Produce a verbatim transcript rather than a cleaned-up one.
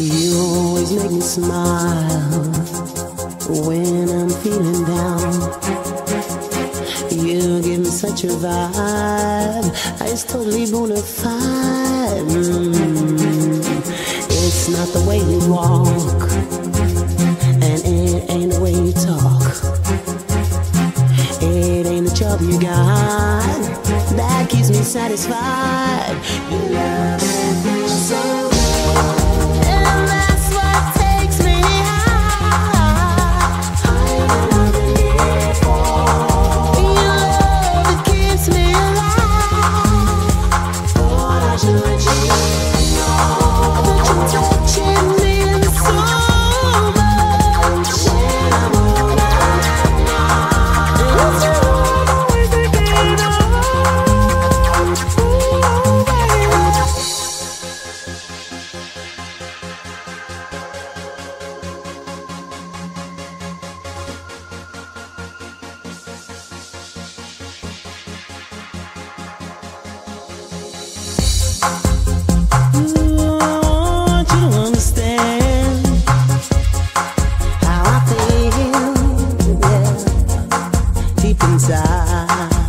You always make me smile when I'm feeling down. You give me such a vibe, it's totally bona fide. Mm. It's not the way you walk, and it ain't the way you talk. It ain't the job you got that keeps me satisfied. You love me so. Inside